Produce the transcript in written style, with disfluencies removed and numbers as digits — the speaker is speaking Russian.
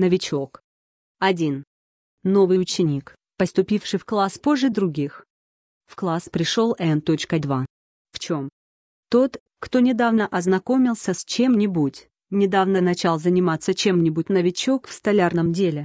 Новичок. 1. Новый ученик, поступивший в класс позже других. В класс пришел N.2. В чем? Тот, кто недавно ознакомился с чем-нибудь, недавно начал заниматься чем-нибудь новичок в столярном деле,